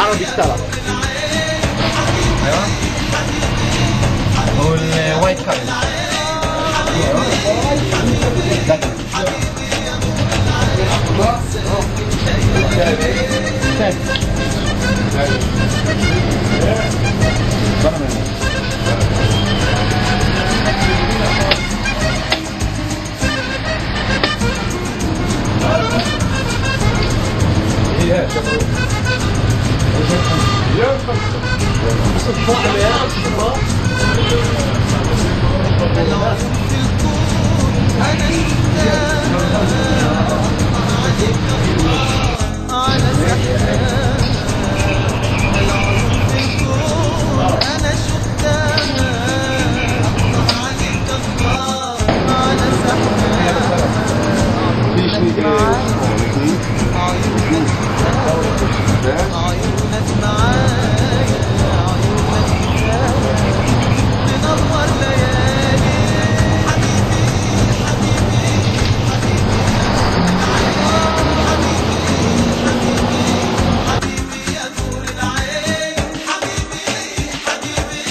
ano bistala. All white color. Yeah.